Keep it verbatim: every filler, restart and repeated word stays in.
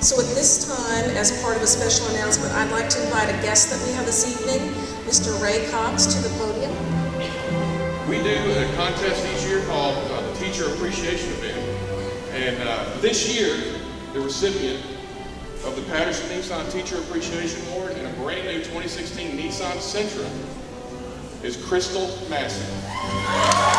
So at this time, as part of a special announcement, I'd like to invite a guest that we have this evening, Mister Ray Cox, to the podium. We do a contest each year called uh, the Teacher Appreciation Event. And uh, this year, the recipient of the Patterson Nissan Teacher Appreciation Award and a brand new twenty sixteen Nissan Sentra is Crystal Massey.